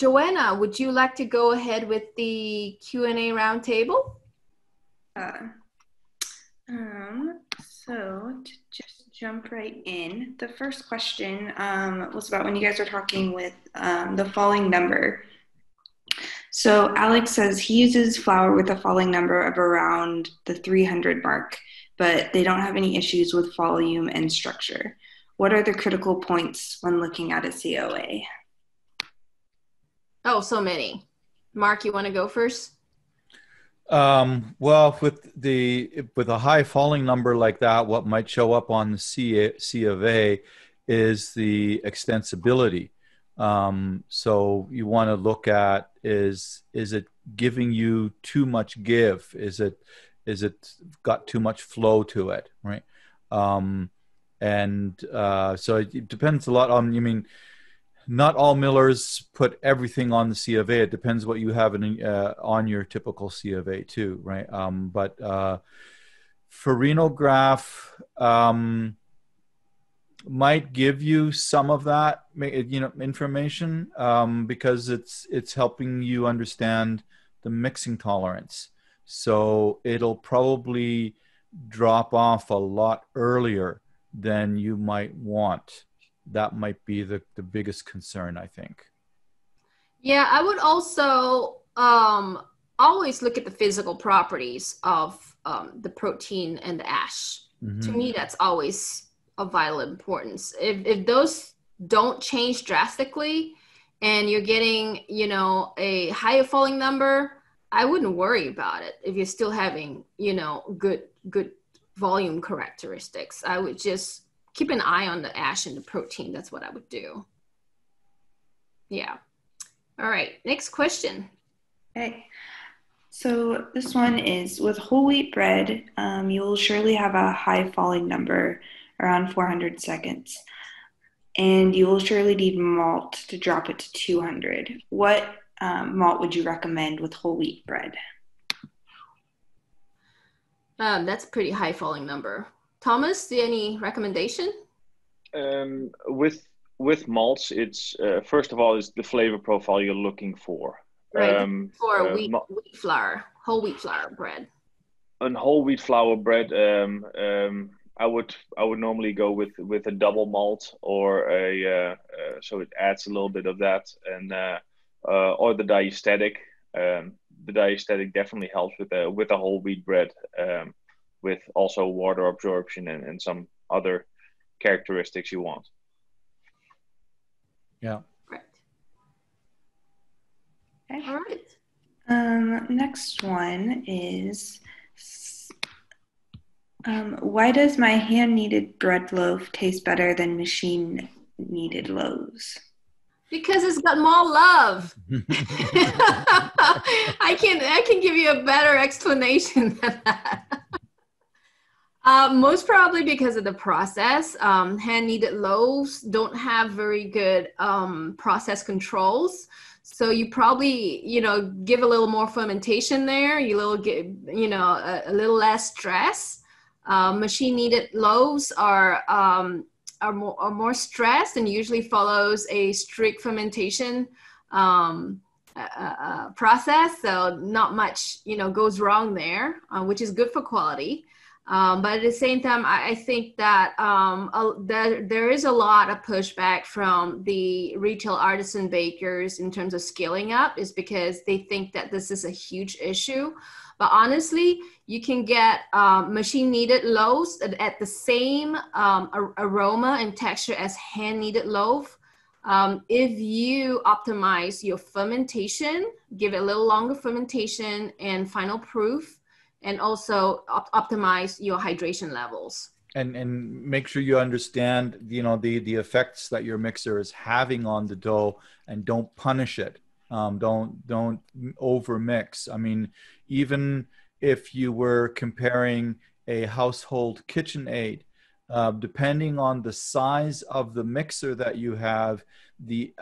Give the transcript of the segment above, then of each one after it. Joanna, would you like to go ahead with the Q&A roundtable? So to just jump right in, the first question was about when you guys were talking with the falling number. So Alex says he uses flour with a falling number of around the 300 mark, but they don't have any issues with volume and structure. What are the critical points when looking at a COA? Oh, so many. Mark, you want to go first? Well, with a high falling number like that, what might show up on the C of A is the extensibility. So you want to look at is it giving you too much give? Is it got too much flow to it, right? So it depends a lot on, not all millers put everything on the C of A. It depends what you have on your typical C of A too, right? But Farinograph might give you some of that, information because it's helping you understand the mixing tolerance. So it'll probably drop off a lot earlier than you might want. That might be the biggest concern, I think. Yeah, I would also always look at the physical properties of the protein and the ash. Mm-hmm. To me, that's always of vital importance. If those don't change drastically and you're getting, a higher falling number, I wouldn't worry about it if you're still having, good volume characteristics. I would just keep an eye on the ash and the protein. That's what I would do. Yeah. All right. Next question. Okay. So this one is, with whole wheat bread, you will surely have a high falling number around 400 seconds. And you will surely need malt to drop it to 200. What malt would you recommend with whole wheat bread? That's a pretty high falling number. Thomas, do you have any recommendation? With malts, it's first of all, it's the flavor profile you're looking for. Right, for wheat flour, whole wheat flour bread. On whole wheat flour bread, I would normally go with a double malt or a so it adds a little bit of that, and or the diastatic. The diastatic definitely helps with a whole wheat bread. With also water absorption and some other characteristics you want. Yeah. Right. Okay. All right. Next one is, why does my hand-kneaded bread loaf taste better than machine-kneaded loaves? Because it's got more love. I can give you a better explanation than that. Most probably because of the process. Hand-kneaded loaves don't have very good process controls. So you probably, give a little more fermentation there. A little less stress. Machine-kneaded loaves are more stressed and usually follows a strict fermentation process. So not much, goes wrong there, which is good for quality. But at the same time, I think that there is a lot of pushback from the retail artisan bakers in terms of scaling up, is because they think that this is a huge issue. But honestly, you can get machine-kneaded loaves at the same aroma and texture as hand-kneaded loaf. If you optimize your fermentation, give it a little longer fermentation and final proof, and also optimize your hydration levels. And make sure you understand, the effects that your mixer is having on the dough, and don't punish it. Don't overmix. Even if you were comparing a household KitchenAid, depending on the size of the mixer that you have, the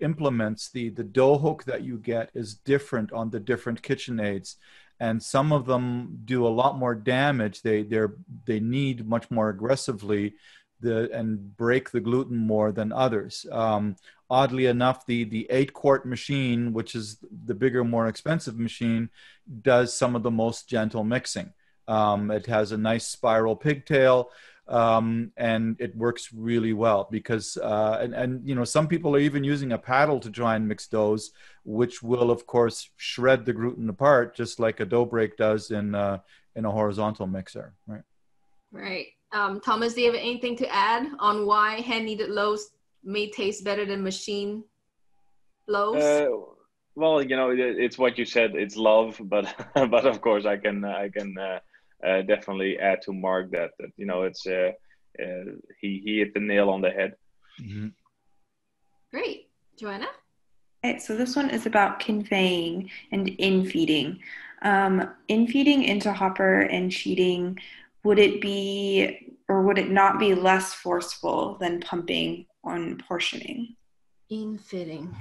implements, the dough hook that you get is different on the different KitchenAids. And some of them do a lot more damage. They need much more aggressively and break the gluten more than others. Oddly enough, the 8-quart machine, which is the bigger, more expensive machine, does some of the most gentle mixing. It has a nice spiral pigtail, and it works really well because, you know, some people are even using a paddle to try and mix doughs, which will of course shred the gluten apart, just like a dough break does in a horizontal mixer, right? Right. Thomas, do you have anything to add on why hand-kneaded loaves may taste better than machine loaves? Well, you know, it's what you said. It's love, but of course, I can definitely add to Mark that you know, it's he hit the nail on the head. Mm-hmm. Great, Joanna. Okay, so this one is about conveying and infeeding. Infeeding into hopper and cheating, would it be or would it not be less forceful than pumping on portioning? Infeeding.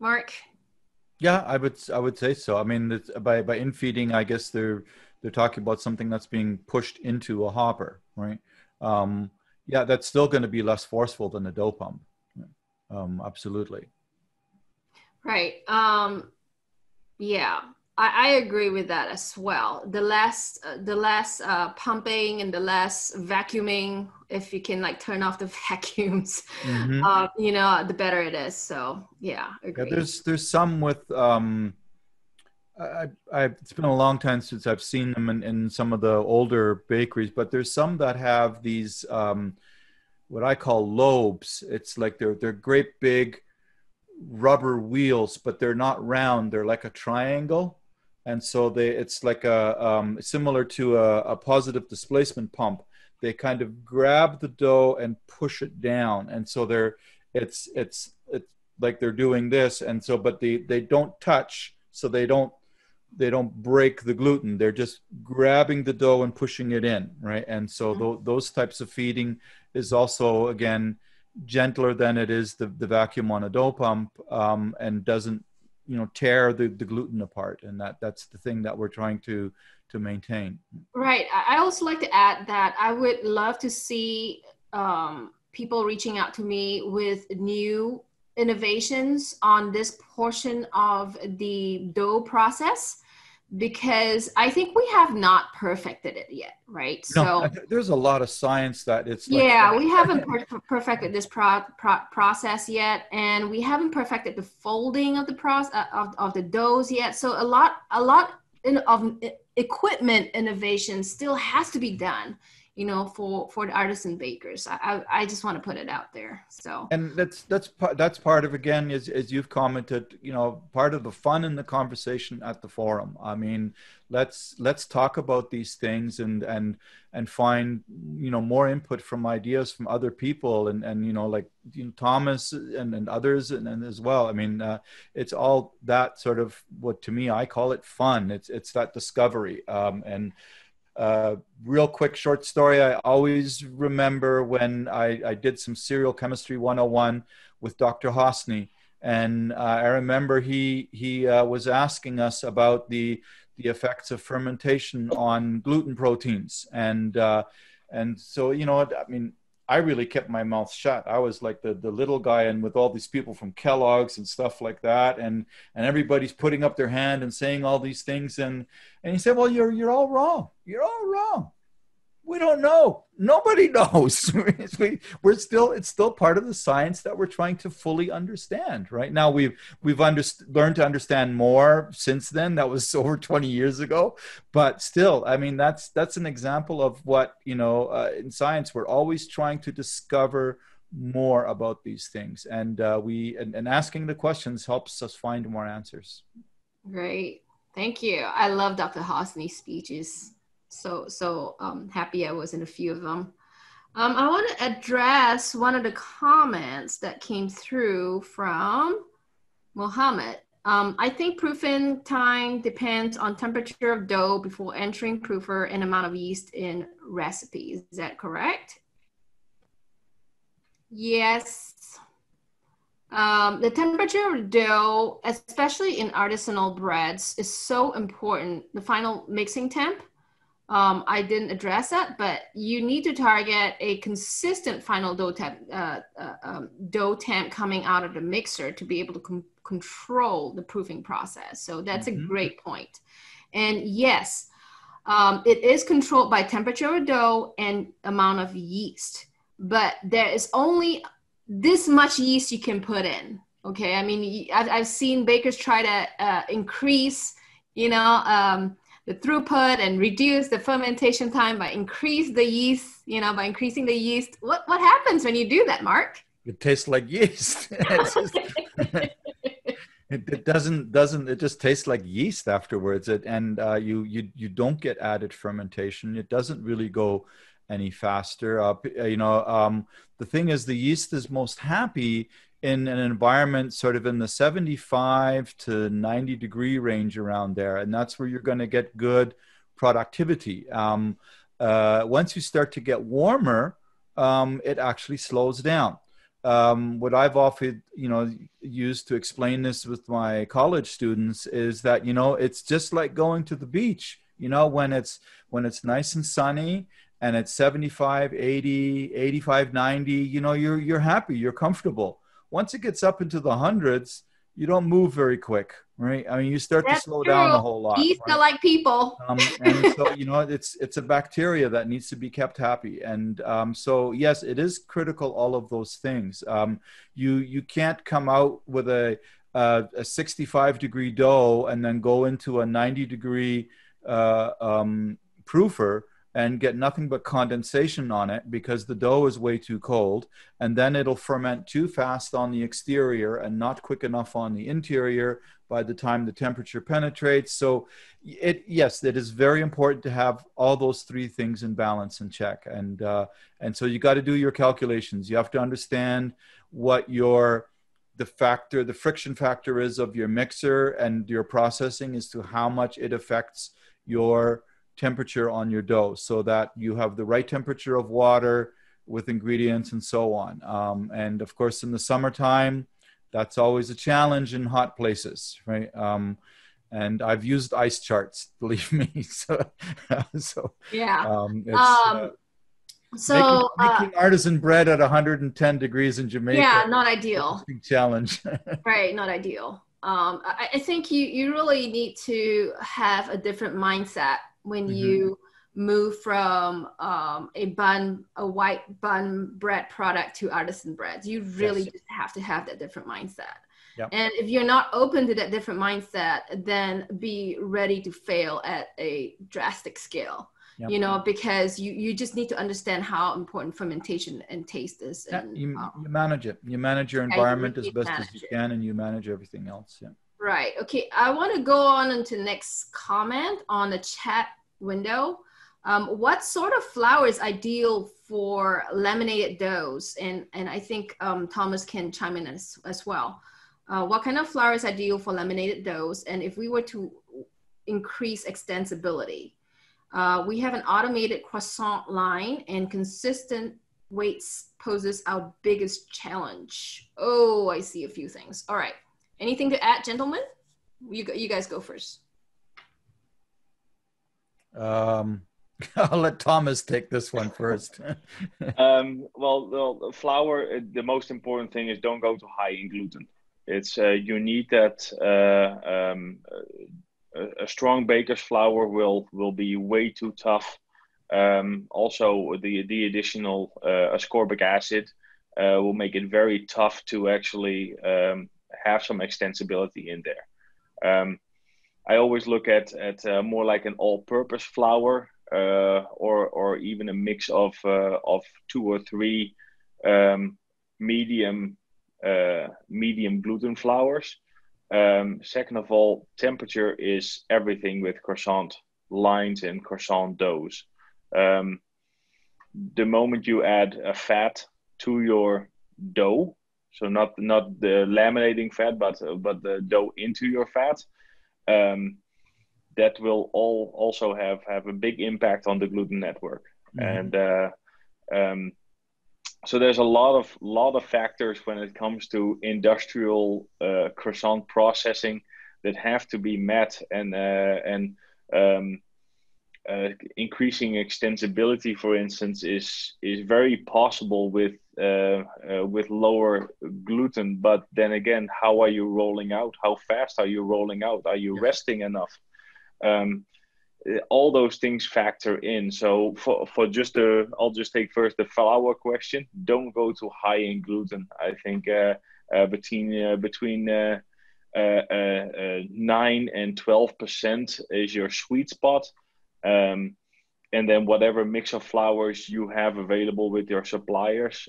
Mark? Yeah, I would say so. I mean, it's, by infeeding, I guess they're talking about something that's being pushed into a hopper, right? Yeah, that's still going to be less forceful than a dough pump. Absolutely. Right. Yeah, I agree with that as well. The less pumping and the less vacuuming, if you can like turn off the vacuums, mm-hmm. You know, the better it is. So yeah, agree. Yeah, there's some with, it's been a long time since I've seen them in some of the older bakeries, but there's some that have these, what I call lobes. It's like they're great big rubber wheels, but they're not round. They're like a triangle. And so it's like a similar to a positive displacement pump. They kind of grab the dough and push it down. And so it's like they're doing this. And so, but they don't touch. So they don't break the gluten. They're just grabbing the dough and pushing it in. Right. And so those types of feeding is also, again, gentler than it is the vacuum on a dough pump, and doesn't, you know, tear the gluten apart, and that's the thing that we're trying to maintain. Right. I also like to add that I would love to see people reaching out to me with new innovations on this portion of the dough process, because I think we have not perfected it yet, right? No, so there's a lot of science that it's like, yeah, we haven't perfected this process yet, and we haven't perfected the folding of the process of the doughs yet. So a lot of equipment innovation still has to be done, you know, for the artisan bakers. I just want to put it out there. So, and that's part of, again, as you've commented, you know, part of the fun in the conversation at the forum. I mean, let's talk about these things and find, you know, more input from ideas from other people and you know, like, you know, Thomas and others and as well. I mean, it's all that sort of what, to me, I call it fun. It's that discovery. Real quick short story. I always remember when I did some serial chemistry 101 with Dr. Hosni, and I remember he was asking us about the effects of fermentation on gluten proteins, and so, you know, I mean, I really kept my mouth shut. I was like the little guy, and with all these people from Kellogg's and stuff like that, and everybody's putting up their hand and saying all these things, and he said, well, you're all wrong. You're all wrong. We don't know. Nobody knows. It's still part of the science that we're trying to fully understand. Right now, we've learned to understand more since then. That was over 20 years ago, but still, I mean, that's an example of what, you know, in science, we're always trying to discover more about these things, and asking the questions helps us find more answers. Great, thank you. I love Dr. Hosni's speeches. So happy I was in a few of them. I want to address one of the comments that came through from Mohammed. I think proofing time depends on temperature of dough before entering proofer and amount of yeast in recipes. Is that correct? Yes. The temperature of dough, especially in artisanal breads, is so important. The final mixing temp. I didn't address that, but you need to target a consistent final dough temp coming out of the mixer to be able to control the proofing process. So that's a great point. And yes, it is controlled by temperature of dough and amount of yeast, but there is only this much yeast you can put in. Okay. I mean, I've seen bakers try to increase, you know, the throughput and reduce the fermentation time by increase the yeast, you know, by increasing the yeast. What happens when you do that, Mark? It tastes like yeast. It just tastes like yeast afterwards. You don't get added fermentation. It doesn't really go any faster. The thing is, the yeast is most happy in an environment sort of in the 75 to 90 degree range around there. And that's where you're going to get good productivity. Once you start to get warmer, it actually slows down. What I've often, used to explain this with my college students is that, it's just like going to the beach, when it's nice and sunny and it's 75, 80, 85, 90, you're happy, you're comfortable. Once it gets up into the hundreds, you don't move very quick, right? I mean, you start to slow down a whole lot. Yeast are like people. And so, it's a bacteria that needs to be kept happy. And so, yes, it is critical, all of those things. You can't come out with a 65-degree dough and then go into a 90-degree proofer and get nothing but condensation on it because the dough is way too cold. And then it'll ferment too fast on the exterior and not quick enough on the interior by the time the temperature penetrates. So it is very important to have all those three things in balance and check. And so you got to do your calculations. You have to understand what the friction factor is of your mixer and your processing as to how much it affects your temperature on your dough, so that you have the right temperature of water with ingredients and so on. And of course, in the summertime, that's always a challenge in hot places, right? And I've used ice charts, believe me. Making artisan bread at 110 degrees in Jamaica. Yeah, not ideal. Big challenge. Right, not ideal. I think you really need to have a different mindset when you move from a white bun bread product to artisan breads. You really just have to have that different mindset. Yep. And if you're not open to that different mindset, then be ready to fail at a drastic scale, because you just need to understand how important fermentation and taste is. And, you manage it. You manage your environment as best as you can, and you manage everything else. Yeah. Right. Okay. I want to go on into next comment on the chat window. What sort of flour is ideal for laminated doughs? And I think Thomas can chime in as well. What kind of flour is ideal for laminated doughs? And if we were to increase extensibility, we have an automated croissant line, and consistent weights poses our biggest challenge. Oh, I see a few things. All right. Anything to add, gentlemen? You guys go first. I'll let Thomas take this one first. Well, flour, the most important thing is don't go too high in gluten. It's you need that. A strong baker's flour will be way too tough. Also, the additional ascorbic acid will make it very tough to actually have some extensibility in there. I always look at more like an all-purpose flour, or even a mix of two or three medium gluten flours. Second of all, temperature is everything with croissant lines and croissant doughs. The moment you add a fat to your dough, so not the laminating fat, but the dough into your fat, that will all also have a big impact on the gluten network. And so there's a lot of factors when it comes to industrial croissant processing that have to be met, and increasing extensibility, for instance, is very possible with lower gluten. But then again, how are you rolling out? How fast are you rolling out? Are you resting enough? All those things factor in. So for just the, I'll just take first the flour question. Don't go too high in gluten. I think between 9% and 12% is your sweet spot. And then whatever mix of flours you have available with your suppliers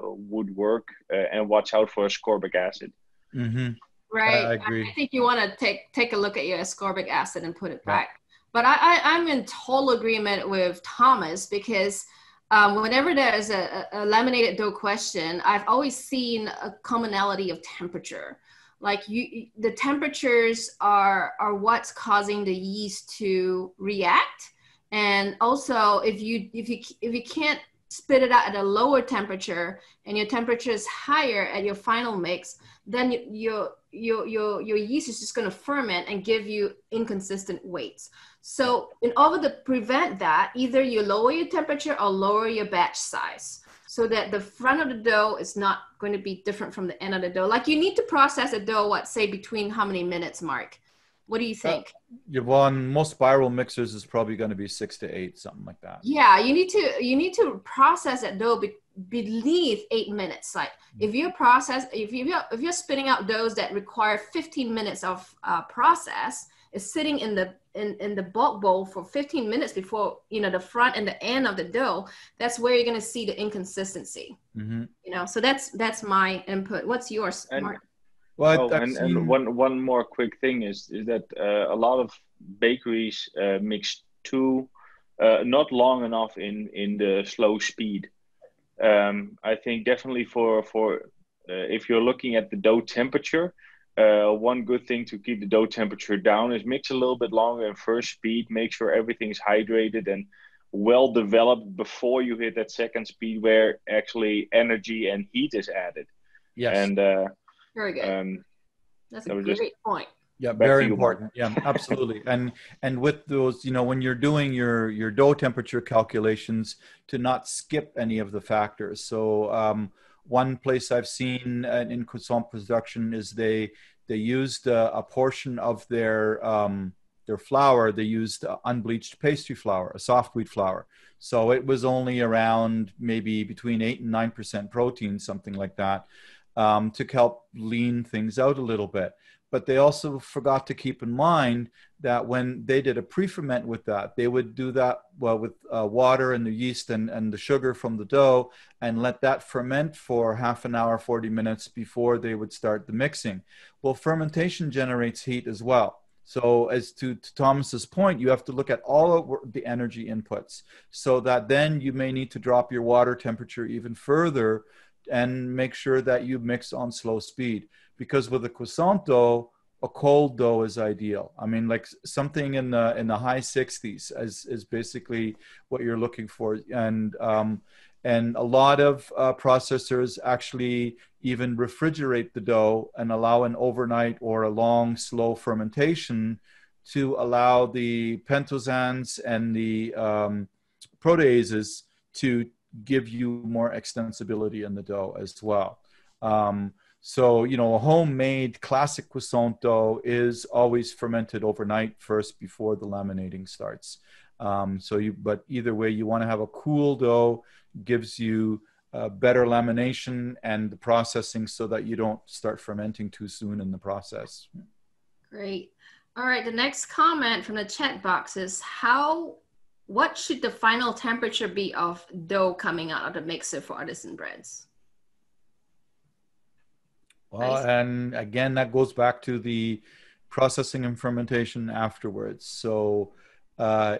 would work, and watch out for ascorbic acid. Mm-hmm. Right. I agree. I think you want to take a look at your ascorbic acid and put it back. But I'm in total agreement with Thomas, because whenever there is a laminated dough question, I've always seen a commonality of temperature. Like the temperatures are what's causing the yeast to react. And also if you can't spit it out at a lower temperature and your temperature is higher at your final mix, then your yeast is just going to ferment and give you inconsistent weights. So in order to prevent that, either you lower your temperature or lower your batch size, so that the front of the dough is not going to be different from the end of the dough. Like, you need to process a dough, what, say between how many minutes, Mark? What do you think? Well, on most spiral mixers is probably going to be 6 to 8, something like that. Yeah, you need to process that dough beneath 8 minutes. Like, if you're spitting out doughs that require 15 minutes of process, is sitting in the bulk bowl for 15 minutes before, you know, the front and the end of the dough, that's where you're going to see the inconsistency. Mm-hmm. You know, so that's my input. What's yours, Mark? Well, and one more quick thing is that a lot of bakeries mix too not long enough in the slow speed. I think definitely for if you're looking at the dough temperature, one good thing to keep the dough temperature down is mix a little bit longer and first speed. Make sure everything's hydrated and well developed before you hit that second speed where actually energy and heat is added. Yes. And very good. That's a great point. Yeah, very important. Yeah, absolutely. And with those, you know, when you're doing your dough temperature calculations, to not skip any of the factors. So one place I've seen in croissant production is they used a portion of their flour. They used unbleached pastry flour, a soft wheat flour. So it was only around maybe between 8% and 9% protein, something like that, to help lean things out a little bit. But they also forgot to keep in mind that when they did a pre-ferment with that, they would do that well with water and the yeast and the sugar from the dough, and let that ferment for half an hour, 40 minutes before they would start the mixing. Well, fermentation generates heat as well. So as to Thomas's point, you have to look at all of the energy inputs, so that then you may need to drop your water temperature even further and make sure that you mix on slow speed. Because with a croissant dough, a cold dough is ideal. I mean, like something in the high 60s is basically what you're looking for. And a lot of processors actually even refrigerate the dough and allow an overnight or a long, slow fermentation to allow the pentosans and the proteases to give you more extensibility in the dough as well. So, you know, a homemade classic croissant dough is always fermented overnight first before the laminating starts. But either way, you want to have a cool dough, gives you better lamination and the processing, so that you don't start fermenting too soon in the process. Great. All right. The next comment from the chat box is what should the final temperature be of dough coming out of the mixer for artisan breads? Well, and again, that goes back to the processing and fermentation afterwards. So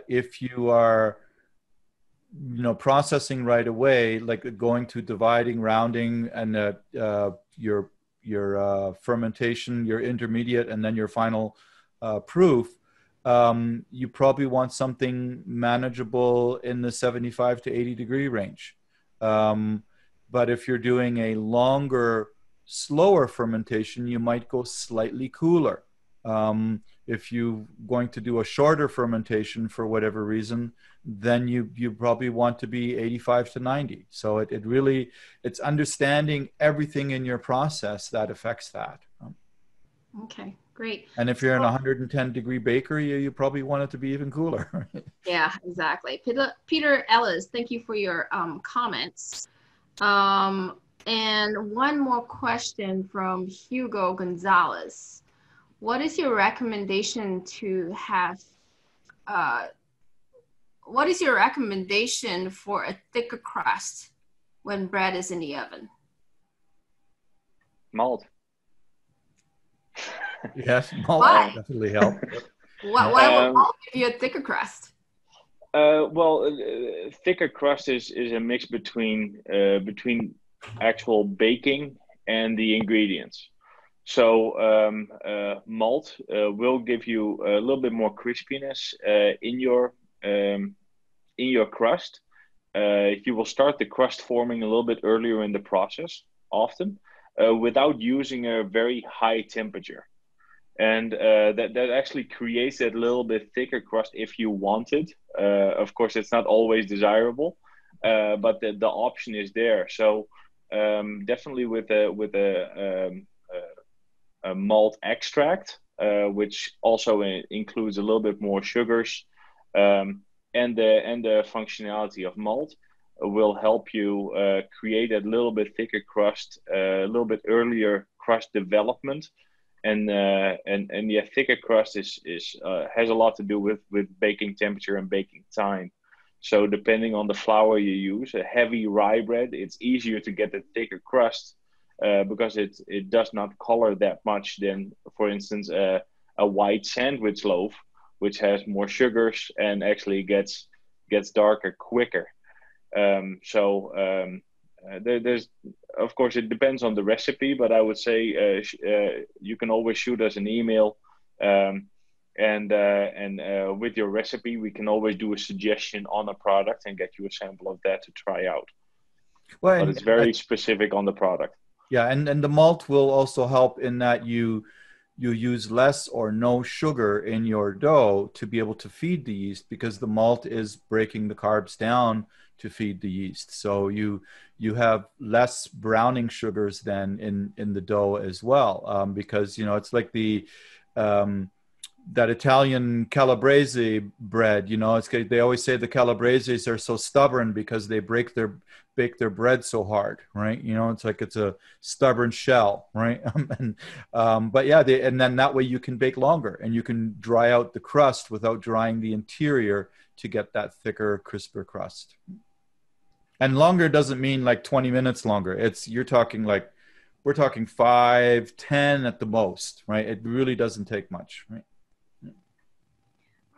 if you are, you know, processing right away, like going to dividing, rounding, and your fermentation, your intermediate, and then your final proof, you probably want something manageable in the 75 to 80 degree range. But if you're doing a longer, slower fermentation, you might go slightly cooler. If you're going to do a shorter fermentation for whatever reason, then you probably want to be 85 to 90. So it really, it's understanding everything in your process that affects that. Okay, great. And if you're in a 110 degree bakery, you probably want it to be even cooler. Yeah, exactly. Peter Ellis, thank you for your comments. And one more question from Hugo Gonzalez. What is your recommendation to have, what is your recommendation for a thicker crust when bread is in the oven? Mold. Yes, mold will definitely help. Why would mold give you a thicker crust? Well, thicker crust is a mix between actual baking and the ingredients. So malt will give you a little bit more crispiness in your crust. You will start the crust forming a little bit earlier in the process, often, without using a very high temperature. And that actually creates that little bit thicker crust if you want it. Of course, it's not always desirable, but the option is there. So definitely with a malt extract, which also includes a little bit more sugars, and the functionality of malt will help you create a little bit thicker crust, a little bit earlier crust development, and yeah, thicker crust has a lot to do with baking temperature and baking time. So depending on the flour you use, a heavy rye bread, it's easier to get a thicker crust. Because it does not color that much than, for instance, a white sandwich loaf, which has more sugars and actually gets darker quicker. So there's, of course, it depends on the recipe, but I would say you can always shoot us an email, and with your recipe, we can always do a suggestion on a product and get you a sample of that to try out. Well, but it's very specific on the product. Yeah, and the malt will also help in that you use less or no sugar in your dough to be able to feed the yeast, because the malt is breaking the carbs down to feed the yeast. So you have less browning sugars than in the dough as well, because, you know, it's like the that Italian calabrese bread. You know, they always say the calabreses are so stubborn because they bake their bread so hard, right? You know, it's like it's a stubborn shell, right? But yeah, and then that way you can bake longer and you can dry out the crust without drying the interior to get that thicker, crisper crust. And longer doesn't mean like 20 minutes longer. You're talking like, we're talking 5, 10 at the most, right? It really doesn't take much, right?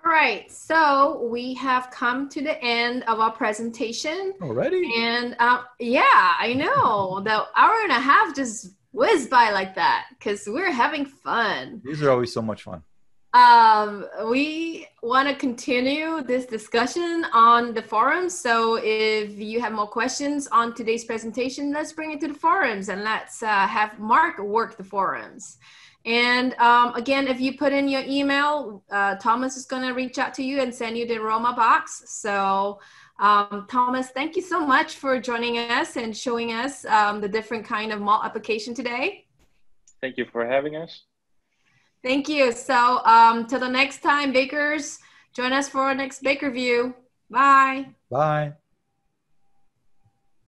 All right, so we have come to the end of our presentation. Already? And yeah, I know, the hour and a half just whizzed by like that because we're having fun. These are always so much fun. We want to continue this discussion on the forums. So if you have more questions on today's presentation, let's bring it to the forums and let's have Mark work the forums. And again, if you put in your email, Thomas is going to reach out to you and send you the Roma box. So Thomas, thank you so much for joining us and showing us the different kind of malt application today. Thank you for having us. Thank you. So till the next time, bakers, join us for our next BakerView. Bye. Bye.